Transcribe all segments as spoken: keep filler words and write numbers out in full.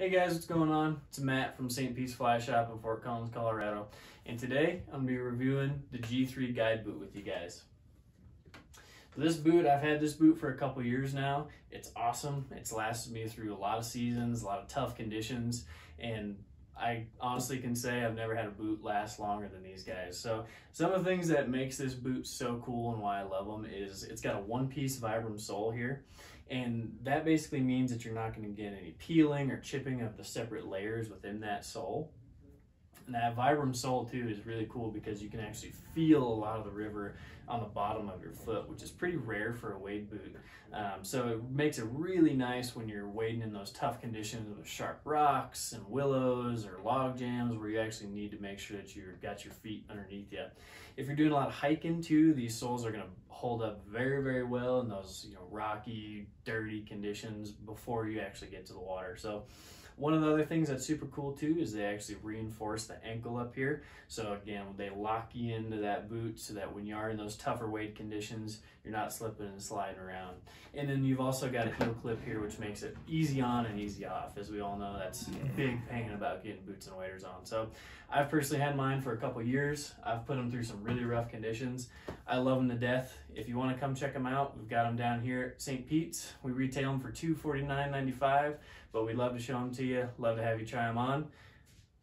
Hey guys, what's going on? It's Matt from Saint Peter's Fly Shop in Fort Collins, Colorado. And today, I'm going to be reviewing the G three Guide Boot with you guys. This boot, I've had this boot for a couple years now. It's awesome. It's lasted me through a lot of seasons, a lot of tough conditions, and I honestly can say I've never had a boot last longer than these guys. So some of the things that makes this boot so cool and why I love them is it's got a one-piece Vibram sole here, and that basically means that you're not going to get any peeling or chipping of the separate layers within that sole. And that Vibram sole too is really cool because you can actually feel a lot of the river on the bottom of your foot, which is pretty rare for a wade boot. Um, so it makes it really nice when you're wading in those tough conditions with sharp rocks and willows or log jams where you actually need to make sure that you've got your feet underneath you. If you're doing a lot of hiking too, these soles are going to hold up very, very well in those, you know, rocky, dirty conditions before you actually get to the water. So one of the other things that's super cool too is they actually reinforce the ankle up here. So again, they lock you into that boot so that when you are in those tougher weight conditions, you're not slipping and sliding around. And then you've also got a heel clip here, which makes it easy on and easy off. As we all know, that's a big pain about getting boots and waders on. So I've personally had mine for a couple years. I've put them through some really rough conditions. I love them to death. If you want to come check them out, we've got them down here at Saint Pete's. We retail them for two forty-nine ninety-five, but we'd love to show them to you. Love to have you try them on.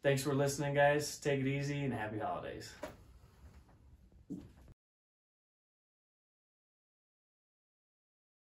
Thanks for listening, guys. Take it easy and happy holidays.